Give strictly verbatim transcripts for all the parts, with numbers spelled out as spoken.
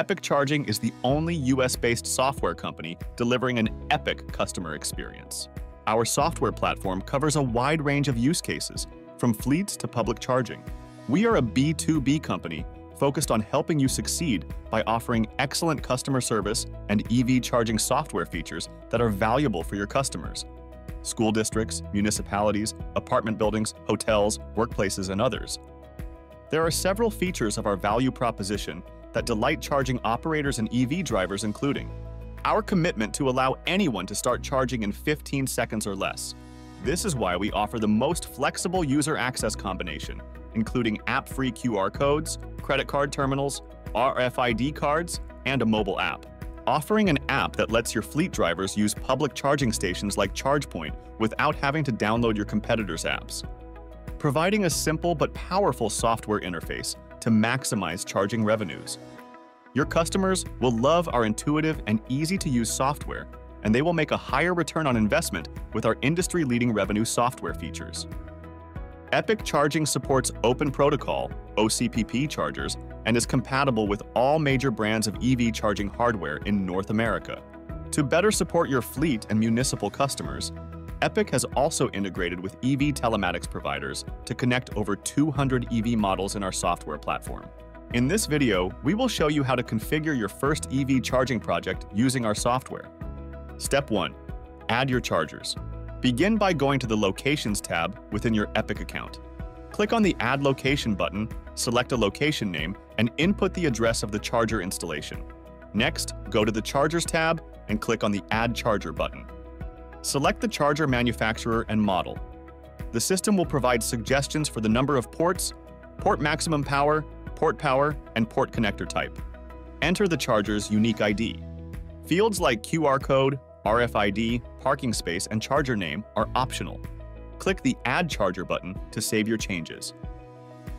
Epic Charging is the only U S-based software company delivering an epic customer experience. Our software platform covers a wide range of use cases, from fleets to public charging. We are a B two B company focused on helping you succeed by offering excellent customer service and E V charging software features that are valuable for your customers. School districts, municipalities, apartment buildings, hotels, workplaces, and others. There are several features of our value proposition that delight charging operators and E V drivers, including our commitment to allow anyone to start charging in fifteen seconds or less. This is why we offer the most flexible user access combination, including app-free Q R codes, credit card terminals, R F I D cards, and a mobile app. Offering an app that lets your fleet drivers use public charging stations like ChargePoint without having to download your competitors' apps. Providing a simple but powerful software interface to maximize charging revenues. Your customers will love our intuitive and easy-to-use software, and they will make a higher return on investment with our industry-leading revenue software features. Epic Charging supports Open Protocol, O C P P chargers, and is compatible with all major brands of E V charging hardware in North America. To better support your fleet and municipal customers, Epic has also integrated with E V telematics providers to connect over two hundred E V models in our software platform. In this video, we will show you how to configure your first E V charging project using our software. Step one. Add your chargers. Begin by going to the Locations tab within your Epic account. Click on the Add Location button, select a location name, and input the address of the charger installation. Next, go to the Chargers tab and click on the Add Charger button. Select the charger manufacturer and model. The system will provide suggestions for the number of ports, port maximum power, port power, and port connector type. Enter the charger's unique I D. Fields like Q R code, R F I D, parking space, and charger name are optional. Click the Add Charger button to save your changes.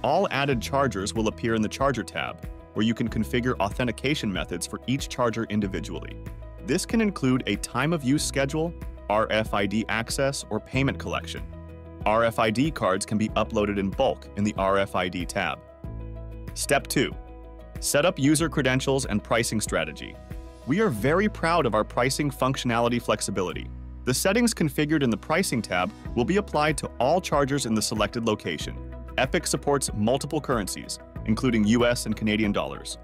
All added chargers will appear in the Charger tab, where you can configure authentication methods for each charger individually. This can include a time-of-use schedule, R F I D access, or payment collection. R F I D cards can be uploaded in bulk in the R F I D tab. Step two. Set up user credentials and pricing strategy. We are very proud of our pricing functionality flexibility. The settings configured in the Pricing tab will be applied to all chargers in the selected location. Epic supports multiple currencies, including U S and Canadian dollars.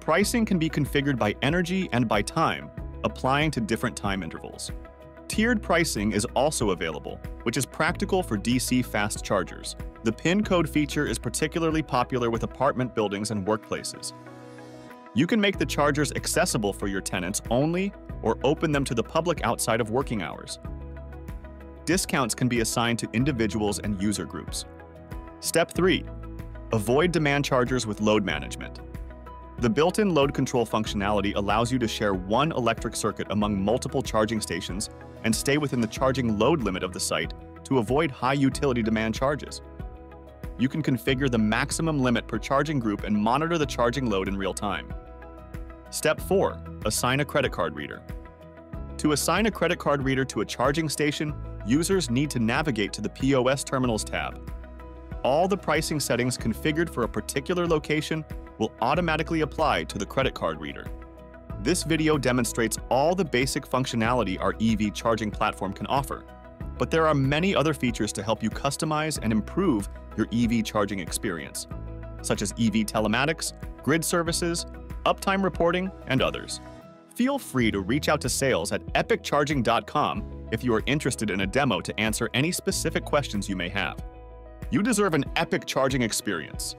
Pricing can be configured by energy and by time, applying to different time intervals. Tiered pricing is also available, which is practical for D C fast chargers. The PIN code feature is particularly popular with apartment buildings and workplaces. You can make the chargers accessible for your tenants only or open them to the public outside of working hours. Discounts can be assigned to individuals and user groups. Step three. Avoid demand chargers with load management. The built-in load control functionality allows you to share one electric circuit among multiple charging stations and stay within the charging load limit of the site to avoid high utility demand charges. You can configure the maximum limit per charging group and monitor the charging load in real time. Step four. Assign a credit card reader. To assign a credit card reader to a charging station, users need to navigate to the P O S Terminals tab. All the pricing settings configured for a particular location will automatically apply to the credit card reader. This video demonstrates all the basic functionality our E V charging platform can offer. But there are many other features to help you customize and improve your E V charging experience, such as E V telematics, grid services, uptime reporting, and others. Feel free to reach out to sales at epic charging dot com if you are interested in a demo to answer any specific questions you may have. You deserve an epic charging experience.